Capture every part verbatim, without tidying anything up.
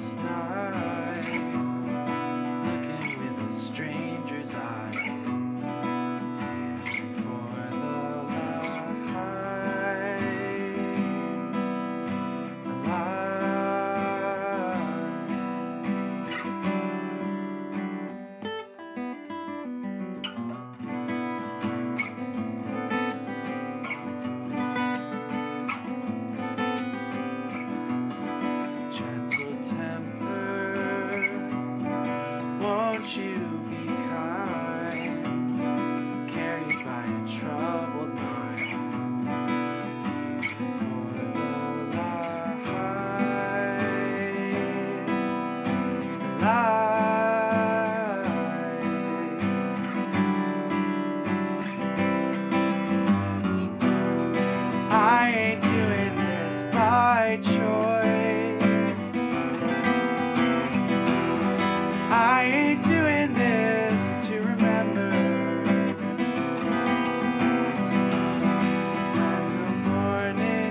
last night, looking with a stranger's eyes, feeling for the light, won't you be kind, carried by a troubled mind, feeling for the light, the light. I ain't doing this by choice. I ain't doing this to remember.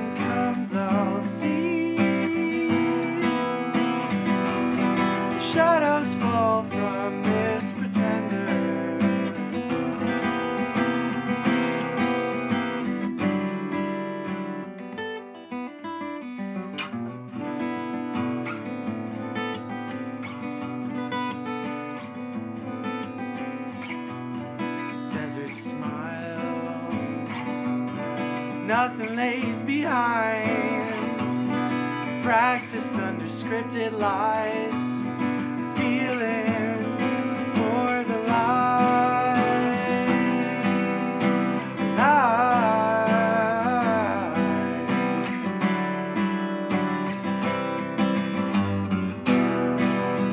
When the morning comes, I'll see the shadows fall from this pretender. Smile, nothing lays behind, practiced under scripted lies, feeling for the light, light.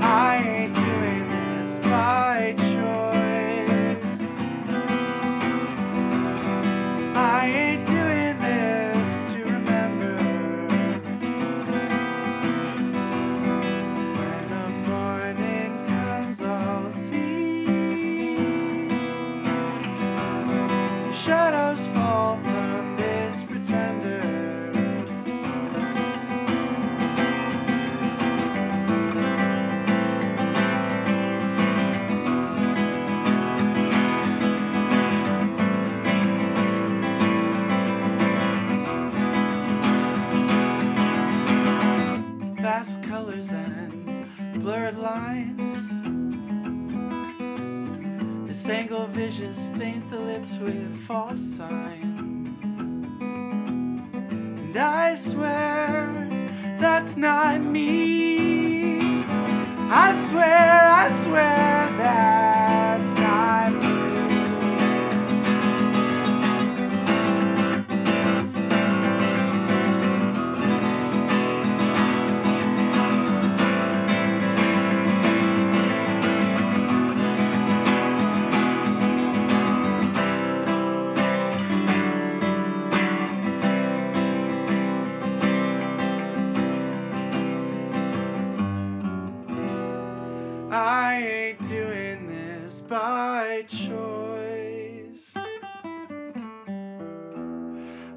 I ain't doing this by choice. I ain't doing this to remember. When the morning comes, I'll see the shadows fall from this pretender. Fast colors and blurred lines, this angle vision stains the lips with false signs, and I swear that's not me. I swear, I swear that's not I ain't doing this by choice.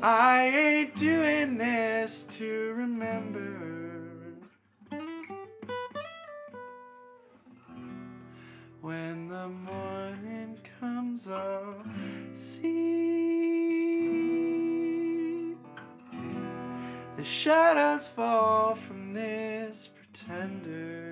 I ain't doing this to remember. When the morning comes, I'll see the shadows fall from this pretender.